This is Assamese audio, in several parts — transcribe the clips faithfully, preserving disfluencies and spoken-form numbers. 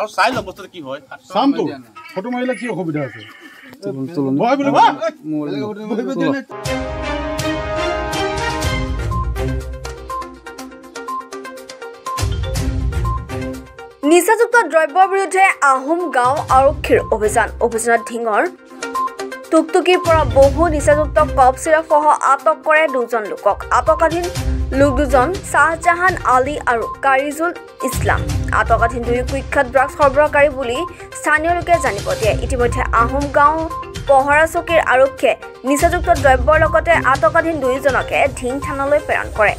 আর সাইজ অবস্থার কি হয় সাম তো ছোট মহিলা কি অসুবিধা আছে চলুন ভয় বলে ভয় নিচাযুক্ত দ্রব্যৰ বিৰুদ্ধে আহোম গাঁও আৰক্ষীৰ অভিযান অভিযানত ঢিঙৰ টুকটুকিৰ পৰা বহু নিচাযুক্ত কফ চিৰাপসহ আটক কৰে দুজন লোকক আটকাধীন লোক দুজন শাহজাহান আলী আৰু কাৰিজুল ইছলাম আটকাধীন দুই কুখ্যাত ড্ৰাগছ সৰবৰাহকাৰী বুলি স্থানীয় লোকে জানিব দিয়ে ইতিমধ্যে আহোম গাঁও পহৰা চকীৰ আৰক্ষীয়ে নিচাযুক্ত দ্ৰব্যৰ লগতে আটকাধীন দুইজনকে ঢিং থানালৈ প্ৰেৰণ কৰে।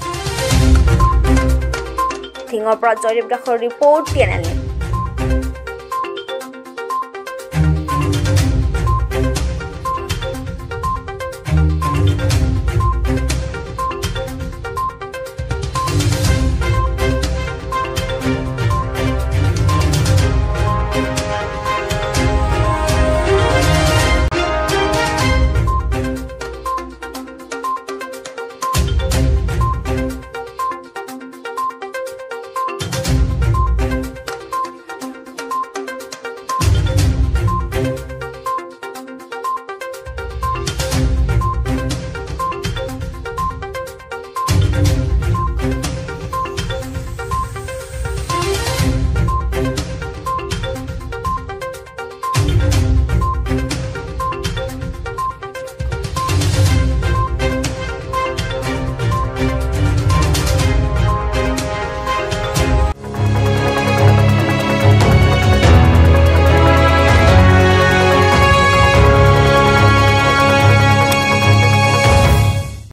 Thing or project of the report T N L.